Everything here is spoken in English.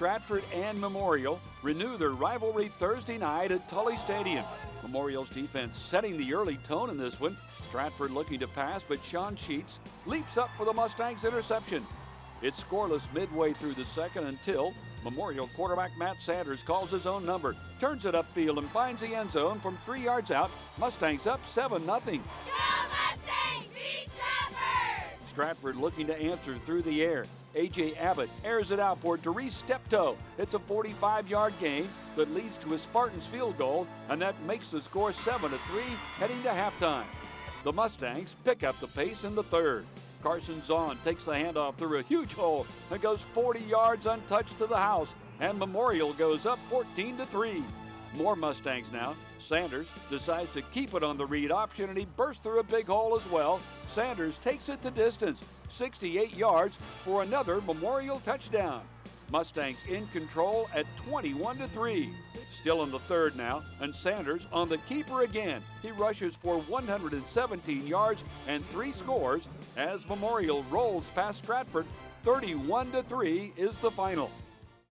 Stratford and Memorial renew their rivalry Thursday night at Tully Stadium. Memorial's defense setting the early tone in this one. Stratford looking to pass, but Sean Sheets leaps up for the Mustangs' interception. It's scoreless midway through the second until Memorial quarterback Matt Sanders calls his own number, turns it upfield and finds the end zone from 3 yards out. Mustangs up 7-0. Stratford looking to answer through the air. AJ Abbott airs it out for Dareese Steptoe. It's a 45-yard gain that leads to a Spartans field goal, and that makes the score 7-3 heading to halftime. The Mustangs pick up the pace in the third. Carson Zahn takes the handoff through a huge hole and goes 40 yards untouched to the house, and Memorial goes up 14-3. More Mustangs now. Sanders decides to keep it on the read option, and he bursts through a big hole as well. Sanders takes it the distance, 68 yards for another Memorial touchdown. Mustangs in control at 21-3. Still in the third now, and Sanders on the keeper again. He rushes for 117 yards and 3 scores as Memorial rolls past Stratford. 31-3 is the final.